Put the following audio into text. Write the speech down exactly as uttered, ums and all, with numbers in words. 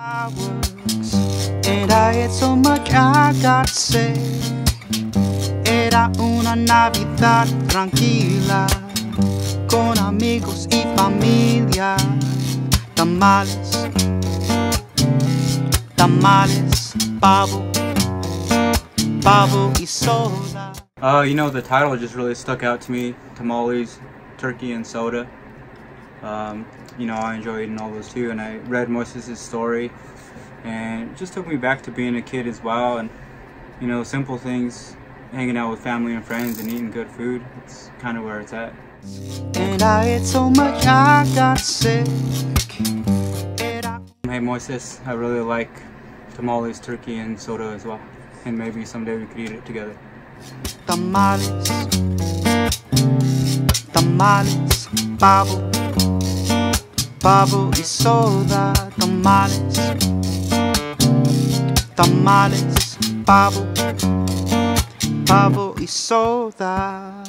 And I ate so much I got sick. Era una Navidad tranquila, con amigos y familia. Tamales, tamales, pavo, pavo y soda. Uh, you know, the title just really stuck out to me. Tamales, turkey and soda. Um, you know, I enjoy eating all those too, and I read Moises' story, and it just took me back to being a kid as well. And you know, simple things, hanging out with family and friends and eating good food, it's kind of where it's at. And I ate so much I got sick. Hey Moises, I really like tamales, turkey and soda as well, and maybe someday we could eat it together. Tamales, tamales, pavo, pavo y soda. Tamales, tamales, pavo, pavo y soda.